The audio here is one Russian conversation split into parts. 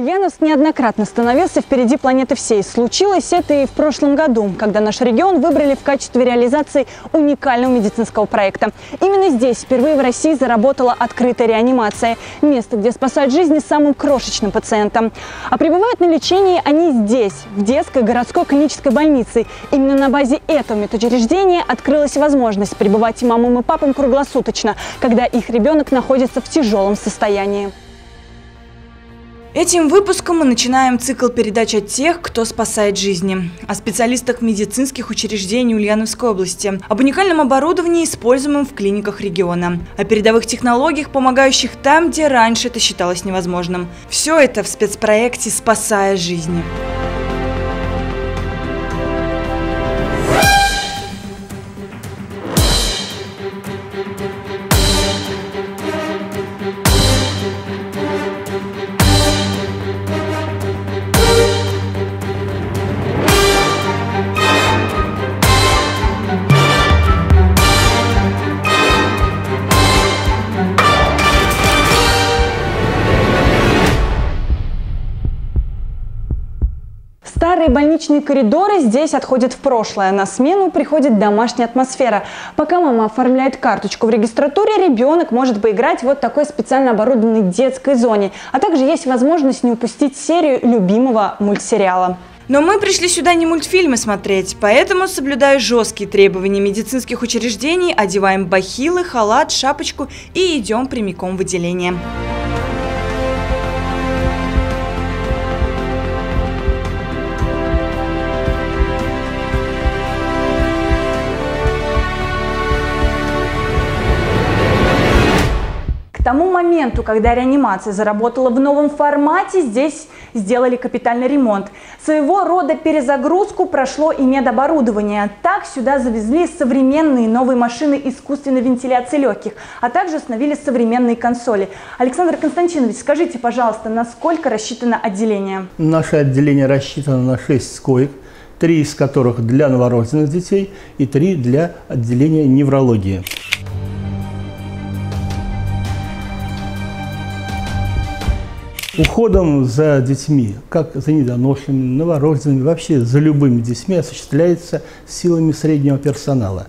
Ульяновск неоднократно становился впереди планеты всей. Случилось это и в прошлом году, когда наш регион выбрали в качестве реализации уникального медицинского проекта. Именно здесь впервые в России заработала открытая реанимация. Место, где спасают жизни самым крошечным пациентам. А пребывают на лечении они здесь, в детской городской клинической больнице. Именно на базе этого медучреждения открылась возможность пребывать мамам и папам круглосуточно, когда их ребенок находится в тяжелом состоянии. Этим выпуском мы начинаем цикл передач о тех, кто спасает жизни. О специалистах медицинских учреждений Ульяновской области. Об уникальном оборудовании, используемом в клиниках региона. О передовых технологиях, помогающих там, где раньше это считалось невозможным. Все это в спецпроекте «Спасая жизни». Старые больничные коридоры здесь отходят в прошлое. На смену приходит домашняя атмосфера. Пока мама оформляет карточку в регистратуре, ребенок может поиграть в вот такой специально оборудованной детской зоне. А также есть возможность не упустить серию любимого мультсериала. Но мы пришли сюда не мультфильмы смотреть, поэтому, соблюдая жесткие требования медицинских учреждений, одеваем бахилы, халат, шапочку и идем прямиком в отделение. К тому моменту, когда реанимация заработала в новом формате, здесь сделали капитальный ремонт. Своего рода перезагрузку прошло и медоборудование. Так сюда завезли современные новые машины искусственной вентиляции легких, а также установили современные консоли. Александр Константинович, скажите, пожалуйста, насколько рассчитано отделение? Наше отделение рассчитано на 6 коек, 3 из которых для новорожденных детей и 3 для отделения неврологии. Уходом за детьми, как за недоношенными, новорожденными, вообще за любыми детьми осуществляется силами среднего персонала.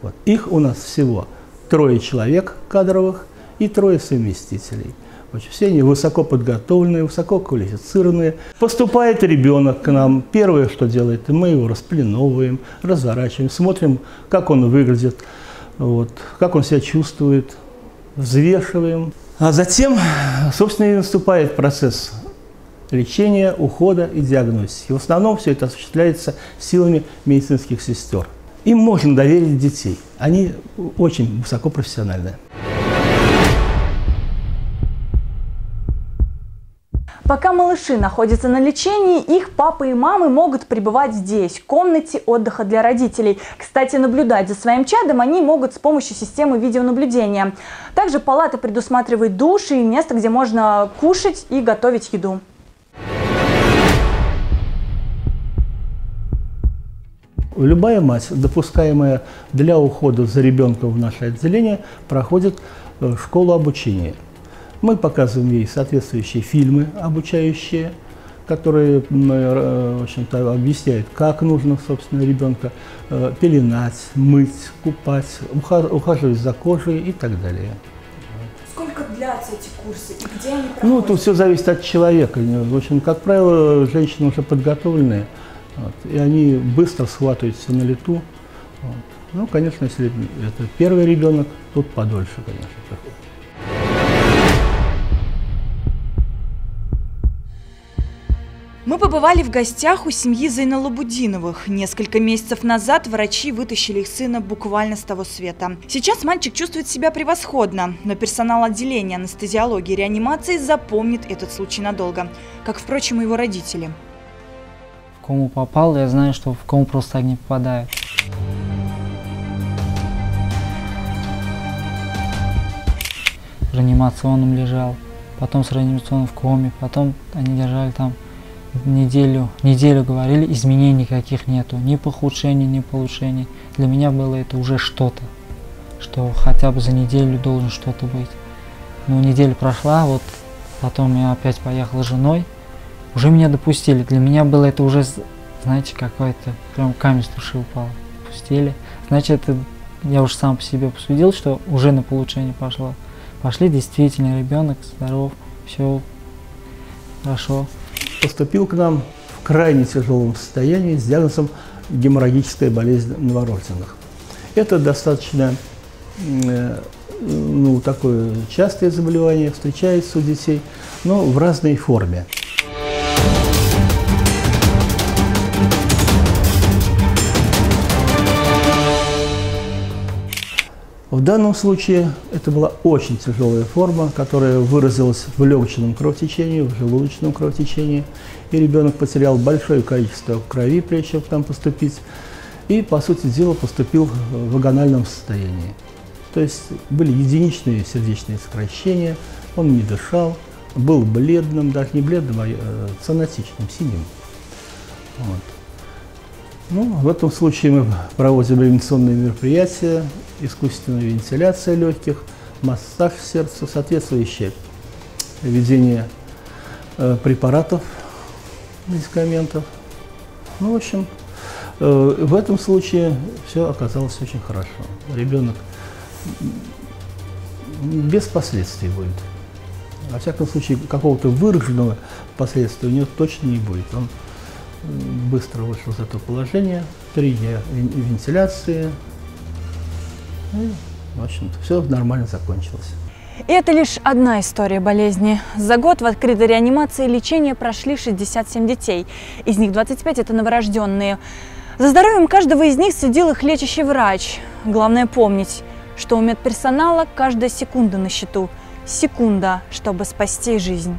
Вот. Их у нас всего 3 человек кадровых и 3 совместителей. Очень все они высоко подготовленные, высоко квалифицированные. Поступает ребенок к нам. Первое, что делает, мы его распленовываем, разворачиваем, смотрим, как он выглядит, вот, как он себя чувствует, взвешиваем. А затем, собственно, и наступает процесс лечения, ухода и диагностики. В основном все это осуществляется силами медицинских сестер. Им можно доверить детей. Они очень высокопрофессиональны. Пока малыши находятся на лечении, их папы и мамы могут пребывать здесь, в комнате отдыха для родителей. Кстати, наблюдать за своим чадом они могут с помощью системы видеонаблюдения. Также палата предусматривает душ и место, где можно кушать и готовить еду. Любая мать, допускаемая для ухода за ребенком в наше отделение, проходит школу обучения. Мы показываем ей соответствующие фильмы обучающие, которые, в общем-то, объясняют, как нужно, собственно, ребенка пеленать, мыть, купать, ухаживать за кожей и так далее. Сколько длятся эти курсы и где они проходят? Ну, тут все зависит от человека. В общем, как правило, женщины уже подготовленные, вот, и они быстро схватываются на лету. Вот. Ну, конечно, если это первый ребенок, тут подольше, конечно, проходит. Мы побывали в гостях у семьи Зайна Лабудиновых. Несколько месяцев назад врачи вытащили их сына буквально с того света. Сейчас мальчик чувствует себя превосходно, но персонал отделения анестезиологии и реанимации запомнит этот случай надолго, как, впрочем, и его родители. В кому попал, я знаю, что в кому просто так не попадают. В реанимационном лежал, потом с реанимационным в коме, потом они держали там. Неделю говорили, изменений никаких нету, ни похудшений, ни улучшений. Для меня было это уже что-то, что хотя бы за неделю должен что-то быть. Ну, неделя прошла, вот потом я опять поехал с женой, Уже меня допустили. Для меня было это уже, знаете, какой-то прям камень с души упал. Допустили. Значит, я уже сам по себе посудил, что уже на получение пошло. Пошли, действительно, ребенок здоров, все хорошо. Поступил к нам в крайне тяжелом состоянии с диагнозом геморрагическая болезнь новорожденных. Это достаточно такое частое заболевание, встречается у детей, но в разной форме. В данном случае это была очень тяжелая форма, которая выразилась в легочном кровотечении, в желудочном кровотечении. И ребенок потерял большое количество крови, прежде чем к нам поступить. И, по сути дела, поступил в вагональном состоянии. То есть были единичные сердечные сокращения, он не дышал, был бледным, даже не бледным, а цианотичным, синим. Вот. В этом случае мы проводим реанимационные мероприятия, искусственная вентиляция легких, массаж сердца, соответствующее введение препаратов, медикаментов. В общем, в этом случае все оказалось очень хорошо. Ребенок без последствий будет. Во всяком случае, какого-то выраженного последствия у него точно не будет. Он быстро вышел из этого положения, 3 дня вентиляции, и, в общем-то, все нормально закончилось. Это лишь одна история болезни. За год в открытой реанимации лечение прошли 67 детей. Из них 25 – это новорожденные. За здоровьем каждого из них следил их лечащий врач. Главное помнить, что у медперсонала каждая секунда на счету. Секунда, чтобы спасти жизнь.